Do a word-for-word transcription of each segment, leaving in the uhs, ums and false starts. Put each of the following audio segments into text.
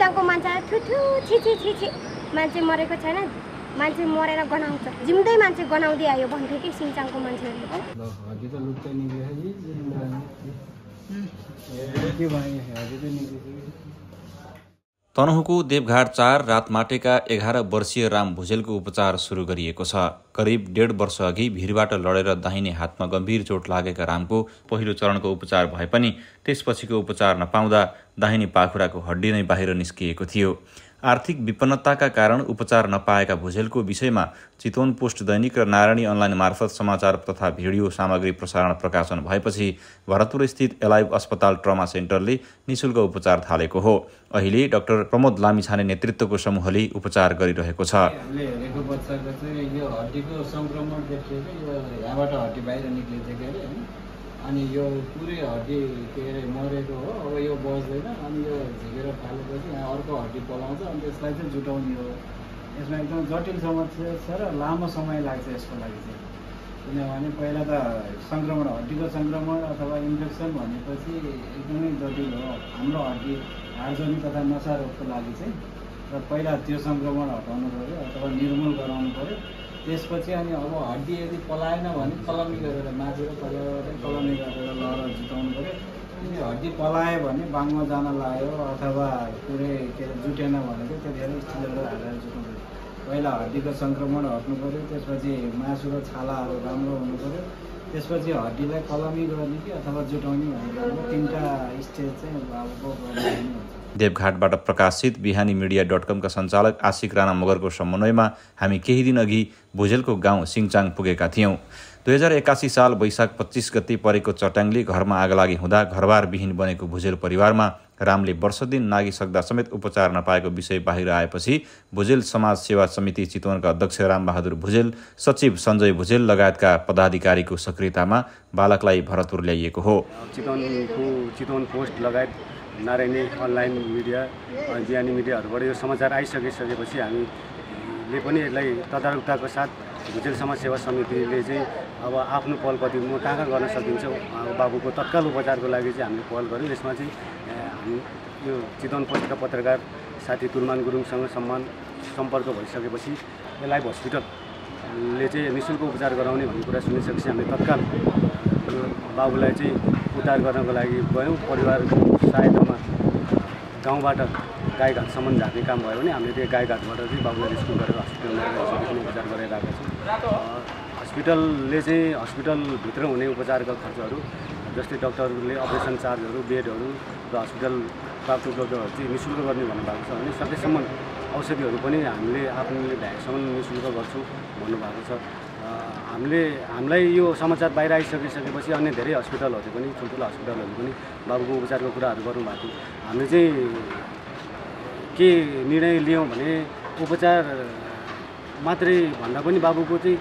रुचाउँको मान्छेलाई ठुठु छि छि छि छि मान्छे मरेको छैन, मान्छे मरेर गनाउँछ, जिउँदै मान्छे गनाउँदै आयो भन्थे कि सिङचाङको मान्छेहरूले। तनहुँको देवघाट चार रातमाटेका एघार वर्षीय राम भुजेलको उपचार सुरु गरिएको छ। करिब डेढ वर्षअघि भिरबाट लडेर दाहिने हातमा गम्भीर चोट लागेका रामको पहिलो चरणको उपचार भए पनि त्यसपछिको उपचार नपाउँदा दाहिने पाखुराको हड्डी नै बाहिर निस्किएको थियो। आर्थिक विपन्नताका कारण उपचार नपाएका भुजेलको विषयमा चितवन पोस्ट दैनिक र नारायणी अनलाइन मार्फत समाचार तथा भिडियो सामग्री प्रसारण प्रकाशन भएपछि भरतपुर स्थित एलाइभ अस्पताल ट्रमा सेन्टरले निशुल्क उपचार थालेको हो। अहिले डाक्टर प्रमोद लामिछाने नेतृत्वको समूहले उपचार गरिरहेको छ। हामीले हेरेको बच्चाको चाहिँ यो हड्डीको संक्रमण देखियो के, यो यहाँबाट हड्डी बाहिर निस्किएको के अरे, अनि यो पुरै हड्डी के अरे मरेको हो। अब यो बस्दैन, अनि यो झिकेर फालेपछि यहाँ अर्को हड्डी पलाउँछ, अनि त्यसलाई चाहिँ जुटाउने हो। यसमा एकदम जटिल समस्या छ र लामो समय लाग्छ यसको लागि चाहिँ, किनभने पहिला त सङ्क्रमण हड्डीको सङ्क्रमण अथवा इन्फेक्सन भनेपछि एकदमै जटिल हो। हाम्रो हड्डी हार्जनी तथा नसा रोगको लागि चाहिँ र पहिला त्यो सङ्क्रमण हटाउनु पऱ्यो अथवा निर्मूल गराउनु पऱ्यो। त्यसपछि अनि अब हड्डी यदि पलाएन भने कलमी गरेर माजेर पहिलाबाटै कलमी गरेर लहर जुटाउनु पऱ्यो। अनि हड्डी पलायो भने बाङमा जान लाग्यो अथवा पुरै के अरे जुटेन भने चाहिँ त्यतिखेर स्टिलहरू हालेर जुट्नु पऱ्यो। पहिला हड्डीको सङ्क्रमण हट्नु पऱ्यो, त्यसपछि मासु र छालाहरू राम्रो हुनु पऱ्यो, त्यसपछि हड्डीलाई कलमी गर्ने कि अथवा जुटाउने भनेर तिनवटा स्टेज चाहिँ हुन्छ। देवघाटबाट प्रकाशित बिहानी मिडिया डट कमका सञ्चालक आशिक रानामगरको समन्वयमा हामी केही दिन अघि भुजेलको गाउँ सिङचाङ पुगेका थियौँ। दुई हजार एकासी साल वैशाख पच्चिस गते परेको चट्याङले घरमा आगलागी हुँदा घरबार विहीन बनेको भुजेल परिवारमा रामले वर्षदिन नागिसक्दा समेत उपचार नपाएको विषय बाहिर आएपछि भुजेल समाज सेवा समिति चितवनका अध्यक्ष रामबहादुर भुजेल, सचिव सञ्जय भुजेल लगायतका पदाधिकारीको सक्रियतामा बालकलाई भरतपुर ल्याइएको हो। चितवन पोस्ट लगायत नारायणी अनलाइन मिडिया अनि बिहानी मिडियाहरूबाट यो समाचार आइसकिसकेपछि हामीले पनि यसलाई तदारुकताको साथ भुजेल समाज सेवा समितिले चाहिँ अब आफ्नो पहल कति म कहाँ गर्न सकिन्छ बाबुको तत्काल उपचारको लागि चाहिँ हामीले पहल गऱ्यौँ। यसमा चाहिँ हामी यो चितवन पोस्टका पत्रकार साथी तुलमान गुरुङसँग सम्मान सम्पर्क भइसकेपछि एलाइभ हस्पिटलले चाहिँ निःशुल्क उपचार गराउने भन्ने कुरा सुनिसकेपछि हामीले तत्काल बाबुलाई चाहिँ उद्धार गर्नको लागि गयौँ। परिवारको सहायतामा गाउँबाट गाईघाटसम्म झार्ने काम भयो भने हामीले त्यो गाईघाटबाट चाहिँ बाबुलाई रेस्क्यु गरेर हस्पिटलमा उपचार गराइरहेका छौँ। हस्पिटलले चाहिँ हस्पिटलभित्र हुने उपचारका खर्चहरू जस्तै डक्टरहरूले अपरेसन चार्जहरू, बेडहरू र हस्पिटल प्राप्त उपलब्धहरू चाहिँ निःशुल्क गर्ने भन्नुभएको छ भने सकेसम्म औषधिहरू पनि हामीले आफूले भ्याएसम्म निःशुल्क गर्छौँ भन्नुभएको छ। हामीले हामीलाई यो समाचार बाहिर आइसकिसकेपछि अन्य धेरै हस्पिटलहरू पनि, ठुल्ठुलो हस्पिटलहरू पनि बाबुको उपचारको कुराहरू गर्नुभएको। हामीले चाहिँ के निर्णय लियौँ भने उपचार मात्रै भन्दा पनि बाबुको चाहिँ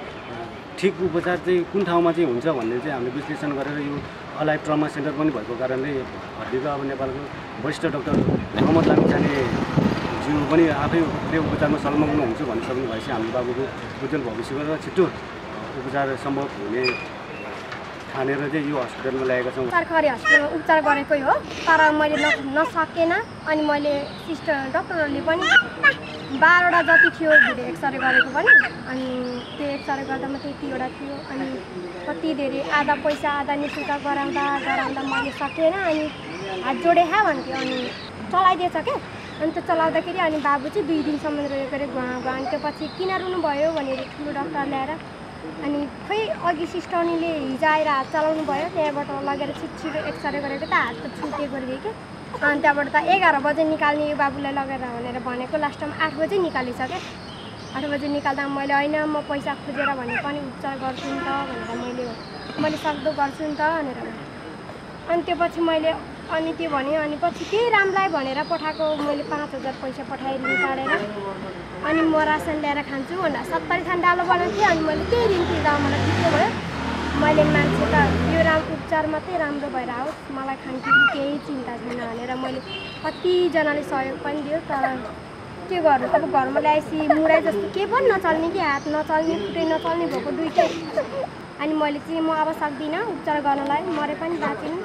ठिक उपचार चाहिँ कुन ठाउँमा चाहिँ हुन्छ भन्ने चाहिँ हामीले विश्लेषण गरेर यो एलाइभ ट्रमा सेन्टर पनि भएको कारणले हड्डीको अब नेपालको वरिष्ठ डाक्टर प्रमोद लामिछाने ज्यू पनि आफैले उपचारमा संलग्न हुन्छु भनिसक्नु भएपछि हामी बाबुको उज्जवल भविष्य गरेर छिटो उपचार सम्भव हुने ठानेर चाहिँ यो हस्पिटलमा ल्याएका छौँ। सरकारी हस्पिटलमा उपचार गरेकै हो, तर मैले नसकेन। अनि मैले सिस्टर डक्टरहरूले पनि बाह्रवटा जति थियो धेरै एक्सरे गरेको पनि, अनि त्यो एक्सरे गर्दामा त्यतिवटा थियो। अनि कति धेरै आधा पैसा आधा निशुल्क गराउँदा गराउँदा मैले सकेन। अनि हात जोडे खा भन्थ्यो, अनि चलाइदिएछ क्या। अनि त्यो चलाउँदाखेरि अनि बाबु चाहिँ दुई दिनसम्म रोएको अरे गुहाँ गुहाँ। अनि त्यो पछि किन रुनुभयो भनेर ठुलो डक्टर ल्याएर अनि खै अघि सिस्टर्नीले हिजाएर हात चलाउनु भयो, त्यहाँबाट लगेर छिटछिटो एक्सरे गरेको त हात त छुटे गरिदियो कि। अनि त्यहाँबाट त एघार बजे निकाल्ने यो बाबुलाई लगेर भनेर भनेको लास्टमा आठ बजे निकालिसक्यो। आठ बजे निकाल्दा मैले होइन म पैसा खोजेर भने पनि उपचार गर्छु नि त भनेर मैले मैले सक्दो गर्छु नि त भनेर। अनि त्यो पछि मैले अनि त्यो भने अनि पछि त्यही रामलाई भनेर पठाएको मैले पाँच हजार पैसा पठाएँ निकालेर। अनि म रासन ल्याएर खान्छु भनेर सत्तरी खान डालो बनाउँथेँ। अनि मैले त्यही दिन त्यो गाउँ मलाई ठिकै भयो। मैले मान्छे त यो राम उपचार मात्रै राम्रो भएर आओस्, मलाई खानपिन केही चिन्ता छैन भनेर मैले कतिजनाले सहयोग पनि दियो। तर के गर्नु, अब घरमा ल्याएपछि मुराई जस्तो केही पनि नचल्ने कि, हात नचल्ने, खुट्टै नचल्ने भएको दुइटै। अनि मैले चाहिँ म अब सक्दिनँ उपचार गर्नलाई, मरे पनि बाँचिनँ।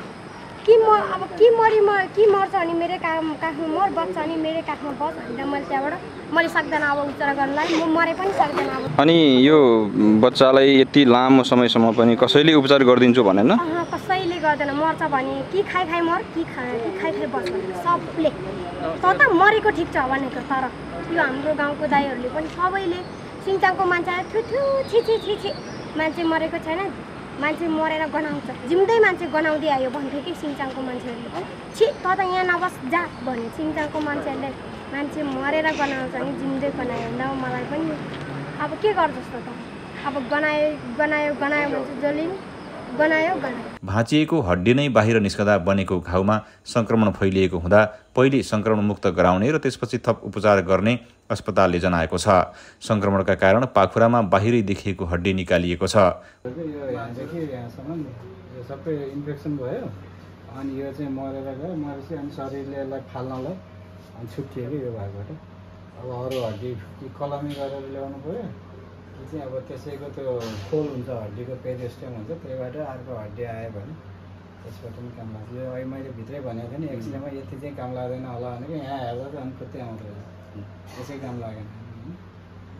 कि म अब कि मरि म कि मर्छ अनि मेरै काम काखमा मर बच्छ अनि मेरै काखमा बस भनेर मैले त्यहाँबाट मैले सक्दैन अब उच्चार गर्नलाई म मरे पनि सक्दैन अब। अनि यो बच्चालाई यति लामो समयसम्म पनि कसैले उपचार गरिदिन्छु भनेन, कसैले गर्दैन, मर्छ भने कि खाइ खाइ मर कि खाइ खाइ खाइ बस सबले त त मरेको ठिक छ भनेको। तर यो हाम्रो गाउँको दाइहरूले पनि सबैले सिङचाङको मान्छे थु थु छि छि छि छि मान्छे मरेको छैन, मान्छे मरेर गनाउँछ, जिउँदै मान्छे गनाउँदै आयो भन्थे कि सिङचाङको मान्छेहरूले पनि। छि त त यहाँ नबस जा भन्यो सिङचाङको मान्छेहरूले, मान्छे मरेर गनाउँछ नि जिउँदै गनायो भन्दा मलाई पनि अब के गर्छ जस्तो त अब गनायो गनायो गनायो भन्छ जसले गनायो गनायो। भाँचिएको हड्डी नै बाहिर निस्कदा बनेको घाउमा संक्रमण फैलिएको हुँदा पहिले संक्रमण मुक्त गराउने र त्यसपछि थप उपचार गर्ने अस्पतालले जनाएको छ। संक्रमणका कारण पाखुरामा बाहिरै देखिएको हड्डी निकालिएको छ। सबै इन्फेक्सन भयो अनि यो चाहिँ मरेर गयो, मरेपछि अनि शरीरले यसलाई फाल्नलाई अनि छुट्टियो यो भागबाट। अब अरू हड्डी कलमी गरेर ल्याउनु पर्यो कि चाहिँ अब त्यसैको त्यो खोल हुन्छ हड्डीको पेरिस्टम हुन्छ त्यहीबाट अर्को हड्डी आयो भने त्यसबाट पनि काम लाग्छ। यो अहिले मैले भित्रै भनेको थिएँ नि एक्सिडेन्टमा यति चाहिँ काम लाग्दैन होला भनेको, यहाँ हेर्दा त अनि कति आउँदो रहेछ त्यसै काम लागेन।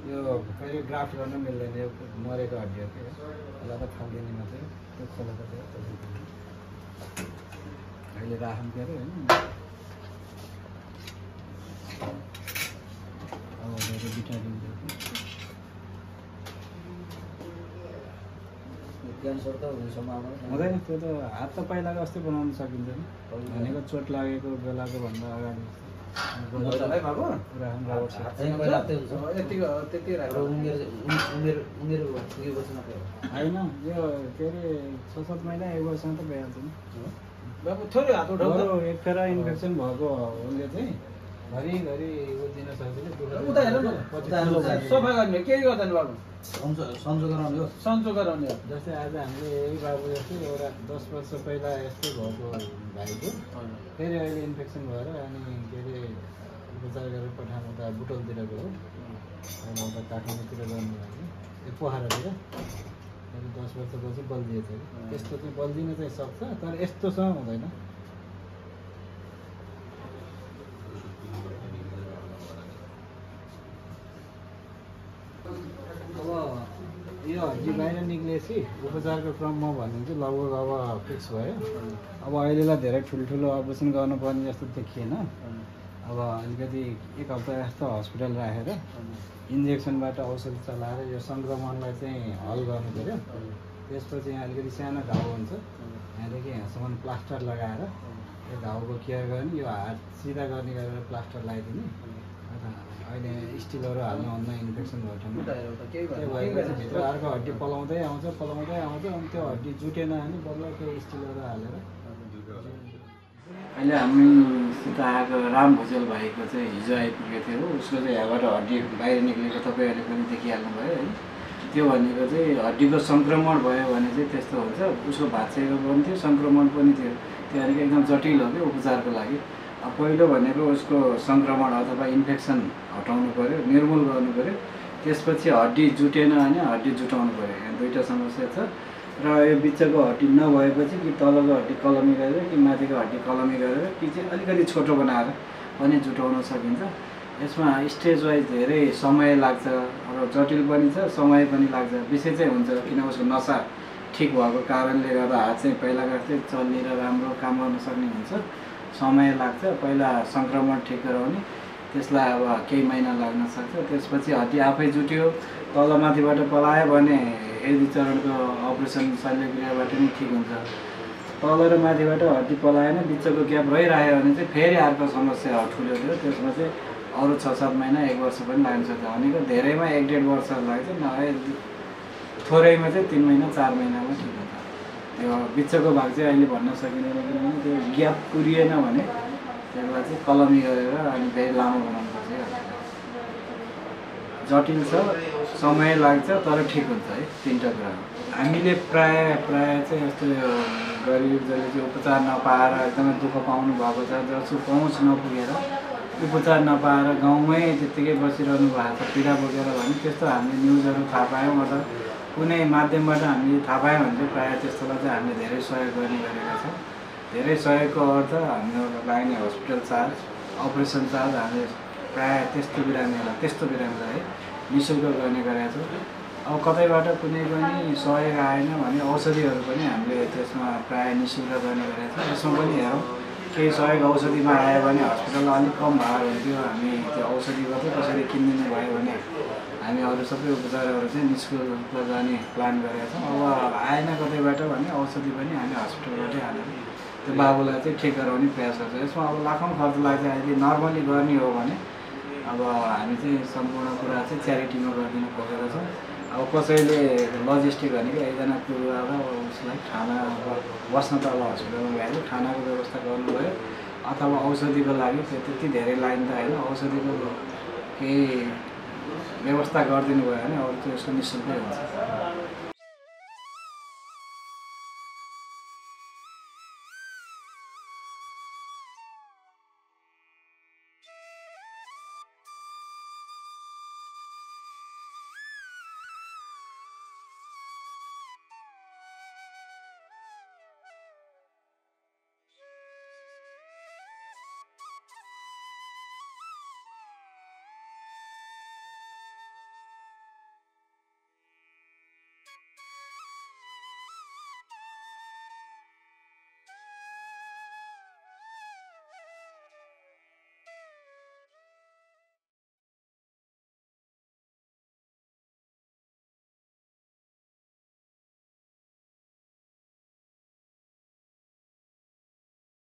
यो कहिले ग्राफ्ट गर्न मिल्दैन, यो मरेको हड्डी हो कि यसलाई त खालिदिने मात्रै त्यो खोलेको थियो अहिले राखौँ के अरे होइन। अब मेरो भिटामिन क्यान्सर त हुने सम्भावना हुँदैन, त्यो त हात त पहिलाको अस्ति बनाउन सकिँदैन भनेको चोट लागेको बेलाको भन्दा अगाडि होइन। यो के अरे छ सात महिना एक वर्षमा त भइहाल्छ नि बाबु, थोरै हात उठाउनु एक फेर इन्फेक्सन भएको उसले चाहिँ घरिघरि दिन सक्दैन, सफा गर्ने केही गर्दैन बाबु, सन्चो गराउने हो सन्चो गराउने हो। जस्तै आज हामीले यही बाबु जस्तै एउटा दस वर्ष पहिला यस्तै भएको भाइको फेरि अहिले इन्फेक्सन भएर अनि के अरे उपचार गरेर पठाउनु त बुटलतिर गयो अनि उता काठमाडौँतिर जानु लाग्यो त्यो पोखरातिर, अनि दस वर्षपछि बल्झिएको थियो। त्यस्तो चाहिँ बल्झिन चाहिँ सक्छ तर यस्तोसँग हुँदैन। हड्डी बाहिर निक्लिएपछि उपचारको क्रममा भनिन्छ लगभग अब फिक्स भयो। अब अहिलेलाई धेरै ठुल्ठुलो अपरेसन गर्नुपर्ने जस्तो देखिएन, अब अलिकति एक हप्ता जस्तो हस्पिटल राखेर इन्जेक्सनबाट औषधि चलाएर यो सङ्क्रमणलाई चाहिँ हल गर्नु पऱ्यो। त्यसपछि यहाँ अलिकति सानो घाउ हुन्छ यहाँदेखि यहाँसम्म प्लास्टर लगाएर यो घाउको केयर गर्ने, यो हात सिधा गर्ने गरेर प्लास्टर लगाइदिने। अहिले स्टिलहरू हाल्नु हुन्न इन्फेक्सन भयो ठाउँमा, त्यो भएपछि भित्र अर्को हड्डी पलाउँदै आउँछ पलाउँदै आउँछ अनि त्यो हड्डी जुटेन भने बल्ल त्यो स्टिलहरू हालेर। अहिले हामीसित आएको राम भुजेल भाइको चाहिँ हिजो आइपुगेको थियो, उसको चाहिँ यहाँबाट हड्डी बाहिर निक्लेको तपाईँहरूले पनि देखिहाल्नुभयो है। त्यो भनेको चाहिँ हड्डीको सङ्क्रमण भयो भने चाहिँ त्यस्तो हुन्छ, उसको भाँचिएको पनि थियो सङ्क्रमण पनि थियो, त्यो अलिक एकदम जटिल हो कि उपचारको लागि। पहिलो भनेको उसको सङ्क्रमण अथवा इन्फेक्सन हटाउनु पऱ्यो, निर्मूल गर्नु पऱ्यो, त्यसपछि हड्डी जुटेन भने हड्डी जुटाउनु पऱ्यो। यहाँ दुईवटा समस्या छ र यो बिचको हड्डी नभएपछि कि तलको हड्डी कलमी गरेर कि माथिको हड्डी कलमी गरेर कि चाहिँ अलिकति छोटो बनाएर पनि जुटाउन सकिन्छ। यसमा स्टेज वाइज धेरै समय लाग्छ र जटिल पनि छ, समय पनि लाग्छ। विषय चाहिँ हुन्छ किन उसको नसा ठिक भएको कारणले गर्दा हात चाहिँ पहिलाको चाहिँ चल्ने र राम्रो काम गर्न सक्ने हुन्छ, समय लाग्छ। पहिला सङ्क्रमण ठिक गराउने त्यसलाई अब केही महिना लाग्न सक्छ। त्यसपछि हड्डी आफै जुट्यो तल माथिबाट पलायो भने एक दुई चरणको अपरेसन शल्यक्रियाबाट नै ठिक हुन्छ। तल र माथिबाट हड्डी पलाएन बिचको ग्याप भइरह्यो भने चाहिँ फेरि अर्को समस्या ठुलो थियो, त्यसमा चाहिँ अरू छ सात महिना एक वर्ष पनि लाग्न सक्छ। भनेको धेरैमा एक डेढ वर्ष लाग्छ, नभए थोरैमा चाहिँ तिन महिना चार महिनामा ठिक हुन्छ। त्यो बिचको भाग चाहिँ अहिले भन्न सकिँदैन किनभने त्यो ग्याप पुरिएन भने त्यसलाई चाहिँ कलमी गरेर अनि धेरै लामो बनाउनुपर्छ। जटिल छ, समय लाग्छ तर ठिक हुन्छ है। तिनवटा कुरा हामीले प्राय प्राय चाहिँ यस्तो गरिब जसले चाहिँ उपचार नपाएर एकदमै दुःख पाउनु भएको छ, जसको पहुँच नपुगेर उपचार नपाएर गाउँमै त्यत्तिकै बसिरहनु भएको छ पीडा बोकेर भने त्यस्तो हामीले न्युजहरू थाहा पायौँ अथवा कुनै माध्यमबाट हामीले थाहा पायौँ भने चाहिँ प्रायः त्यस्तोलाई चाहिँ हामीले धेरै सहयोग गर्ने गरेका छौँ। धेरै सहयोग गर्छ। हामीलाई लाग्ने हस्पिटल चार्ज, अपरेसन चार्ज हामीले प्रायः त्यस्तो बिरामीहरूलाई त्यस्तो बिरामीलाई निःशुल्क गर्ने गरेका छौँ। अब कतैबाट कुनै पनि सहयोग आएन भने औषधिहरू पनि हामीले त्यसमा प्रायः निःशुल्क गर्ने गरेका छौँ। यसमा पनि हेरौँ, केही सहयोग औषधिमा आयो भने हस्पिटलमा अलिक कम भाडा हुन्थ्यो, हामी त्यो औषधि गर्दै कसरी किनिदिनु भयो भने हामी अरू सबै उपचारहरू चाहिँ निःशुल्क जाने प्लान गरेका छौँ। अब आएन कतैबाट भने औषधि पनि हामी हस्पिटलबाटै हालेर त्यो बाबुलाई चाहिँ ठिक गराउने प्रयास गर्छ। यसमा अब लाखौँ खर्च लाग्छ। अहिले नर्मली गर्ने हो भने अब हामी चाहिँ सम्पूर्ण कुरा चाहिँ च्यारिटीमा गरिदिनु खोजेको छौँ। अब कसैले लजिस्टिक भनेको एकजना कुरो अब उसलाई खाना बस्न त अब हस्पिटलमा गएर खानाको व्यवस्था गर्नुभयो, अथवा औषधिको लागि त्यो त्यति धेरै लाइन त होइन, औषधिको केही व्यवस्था गरिदिनु भयो भने अरू त्यो यसको निःशुल्कै हुन्छ।